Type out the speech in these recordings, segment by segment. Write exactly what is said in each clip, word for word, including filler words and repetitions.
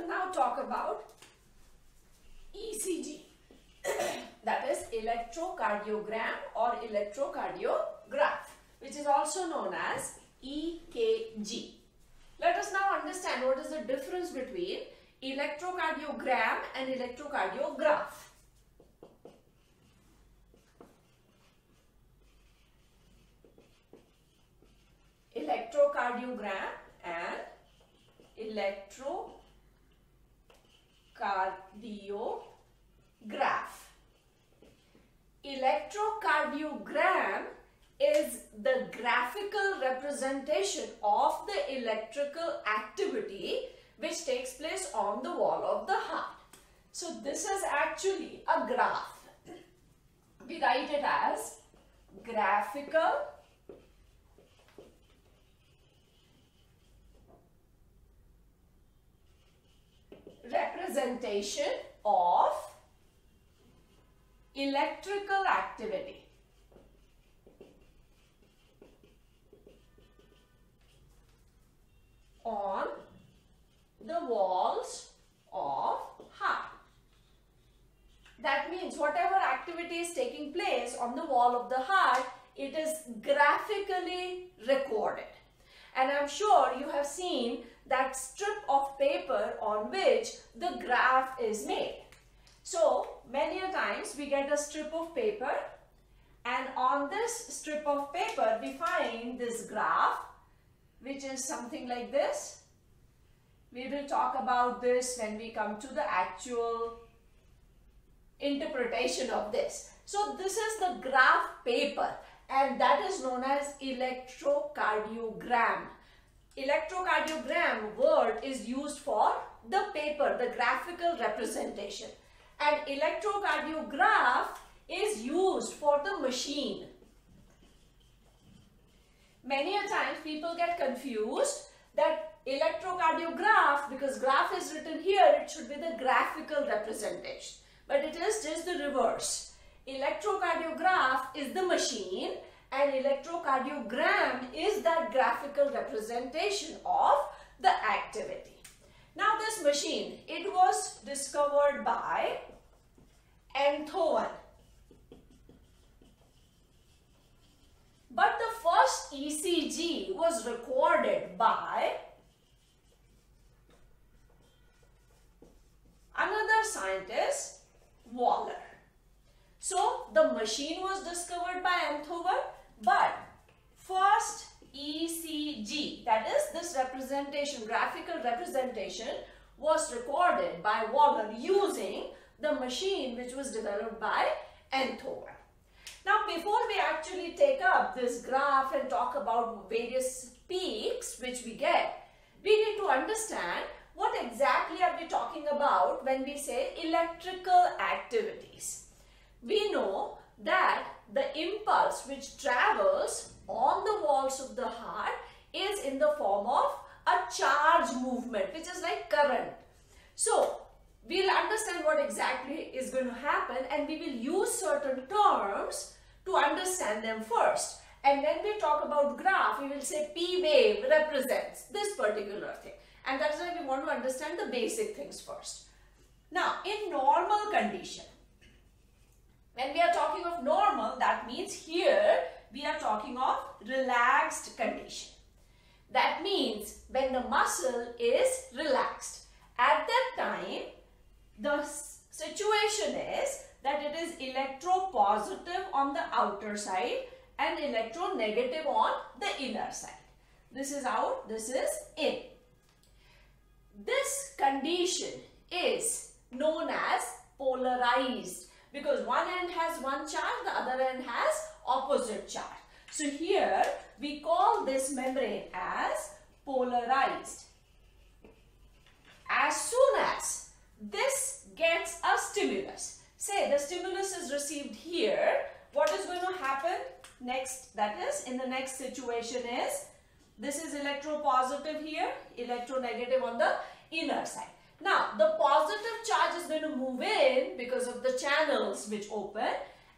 will now talk about E C G, that is electrocardiogram or electrocardiograph, which is also known as E K G. Let us now understand what is the difference between electrocardiogram and electrocardiograph. Electrocardiogram and electrocardiograph. Electrocardiogram is the graphical representation of the electrical activity which takes place on the wall of the heart. So this is actually a graph. We write it as graphical representation of electrical activity. On the walls of heart. That means whatever activity is taking place on the wall of the heart, it is graphically recorded. And I'm sure you have seen that strip of paper on which the graph is made. So many a times we get a strip of paper, and on this strip of paper we find this graph, which is something like this. We will talk about this when we come to the actual interpretation of this. So this is the graph paper, and that is known as electrocardiogram. Electrocardiogram word is used for the paper, the graphical representation. And electrocardiograph is used for the machine. Many a times people get confused that electrocardiograph, because graph is written here, it should be the graphical representation. But it is just the reverse. Electrocardiograph is the machine, and electrocardiogram is that graphical representation of the activity. Now this machine, it was discovered by Einthoven. But the first E C G was recorded by another scientist, Waller. So the machine was discovered by Einthoven, but first E C G, that is this representation, graphical representation, was recorded by Waller using the machine which was developed by Einthoven. Now, before we actually take up this graph and talk about various peaks which we get, we need to understand what exactly are we talking about when we say electrical activities. We know that the impulse which travels on the walls of the heart is in the form of a charge movement, which is like current. So we'll understand what exactly is going to happen, and we will use certain terms to understand them first. And when we talk about graph, we will say P wave represents this particular thing. And that's why we want to understand the basic things first. Now, in normal condition, when we are talking of normal, that means here we are talking of relaxed condition. That means when the muscle is relaxed. At that time, the situation is that it is electropositive on the outer side and electronegative on the inner side. This is out, this is in. This condition is known as polarized, because one end has one charge, the other end has opposite charge. So here we call this membrane as polarized. As soon as this gets a stimulus, say the stimulus is received here, what is going to happen next, that is in the next situation, is this is electropositive here, electronegative on the inner side. Now the positive charge is going to move in because of the channels which open,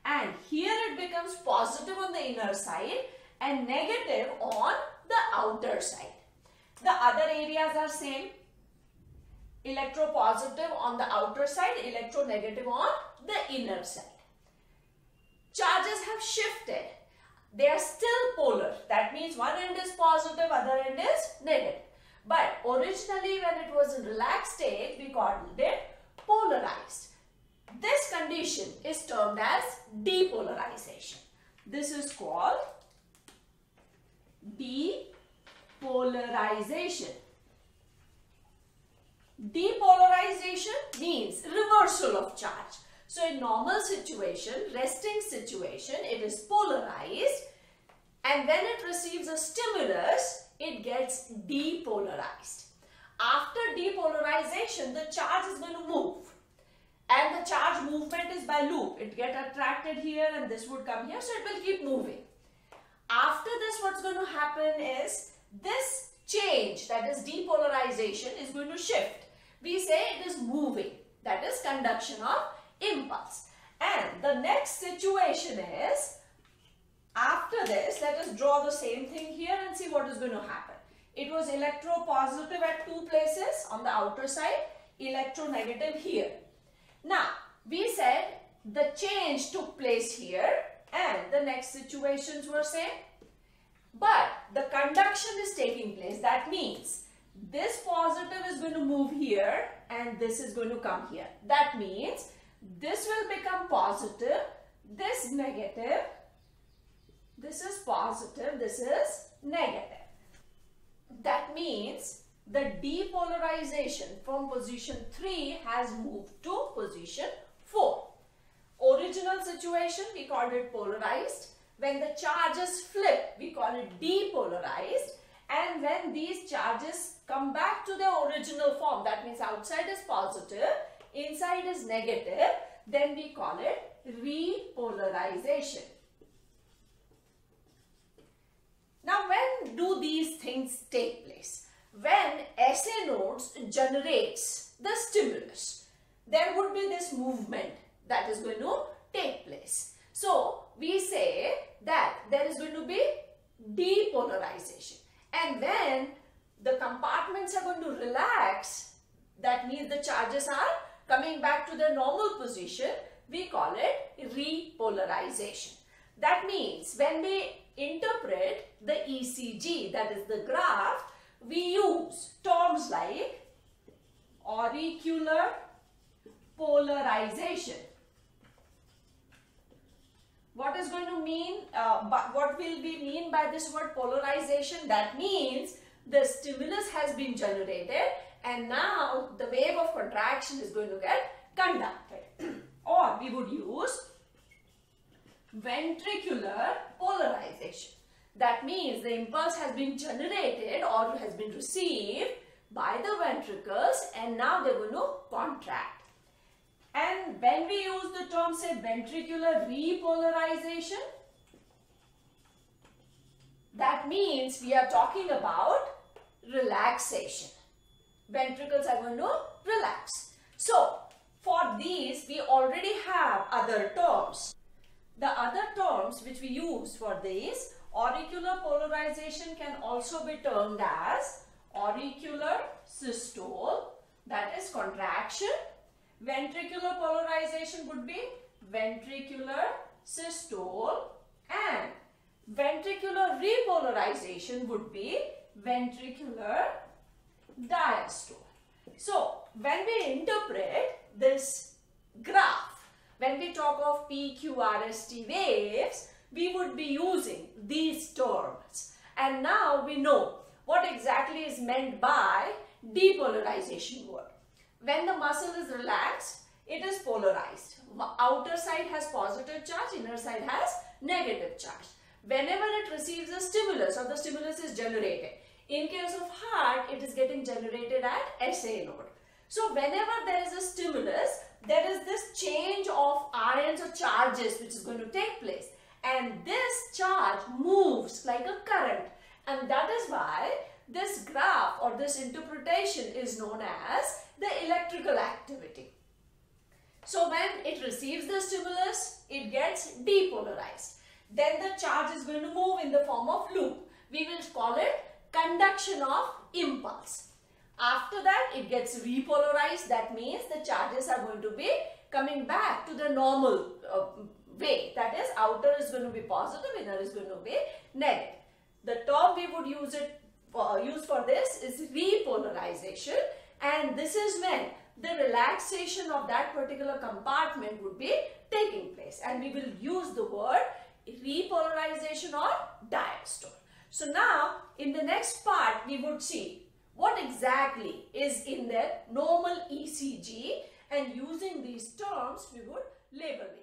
and here it becomes positive on the inner side and negative on the outer side. The other areas are same. electropositive on the outer side, electronegative on the inner side. Charges have shifted. They are still polar. That means one end is positive, other end is negative. But originally when it was in relaxed state, we called it polarized. This condition is termed as depolarization. This is called depolarization. Depolarization means reversal of charge. So in normal situation, resting situation, it is polarized, and when it receives a stimulus, it gets depolarized. After depolarization, the charge is going to move. And the charge movement is by loop. It gets attracted here and this would come here. So it will keep moving. After this, what's going to happen is this change, that is depolarization, is going to shift. We say it is moving. That is conduction of impulse. And the next situation is, after this, let us draw the same thing here and see what is going to happen. It was electropositive at two places on the outer side, electronegative here. Now, we said the change took place here and the next situations were same. But the conduction is taking place. That means this positive is going to move here and this is going to come here. That means this will become positive, this negative, this is positive, this is negative. That means the depolarization from position three has moved to position four. Original situation, we called it polarized. When the charges flip, we call it depolarized. And when these charges come back to their original form, that means outside is positive, inside is negative, then we call it repolarization. Now, when do these things take place? When S A nodes generates the stimulus, there would be this movement that is going to take place. So, we say that there is going to be depolarization. And when the compartments are going to relax, that means the charges are coming back to their normal position, we call it repolarization. That means when we interpret the E C G, that is the graph, we use terms like auricular polarization. What is going to mean, uh, what will be mean by this word polarization? That means the stimulus has been generated and now the wave of contraction is going to get conducted. Or we would use ventricular polarization. That means the impulse has been generated or has been received by the ventricles and now they're going to contract. And when we use the term, say, ventricular repolarization, that means we are talking about relaxation. Ventricles are going to relax. So, for these, we already have other terms. The other terms which we use for these, auricular polarization can also be termed as auricular systole, that is contraction. Ventricular polarization would be ventricular systole, and ventricular repolarization would be ventricular diastole. So, when we interpret this graph, when we talk of P Q R S T waves, we would be using these terms. And now we know what exactly is meant by depolarization word. When the muscle is relaxed, it is polarized. Outer side has positive charge, inner side has negative charge. Whenever it receives a stimulus or the stimulus is generated, in case of heart, it is getting generated at S A node. So whenever there is a stimulus, there is this change of ions or charges which is going to take place. And this charge moves like a current. And that is why this graph or this interpretation is known as the electrical activity. So when it receives the stimulus, it gets depolarized. Then the charge is going to move in the form of loop. We will call it conduction of impulse. After that, it gets repolarized. That means the charges are going to be coming back to the normal uh, way. That is, outer is going to be positive, inner is going to be negative. The term we would use it uh, use for this is repolarization, and this is when the relaxation of that particular compartment would be taking place, and we will use the word repolarization or diastole. So now in the next part we would see what exactly is in the normal E C G, and using these terms we would label it.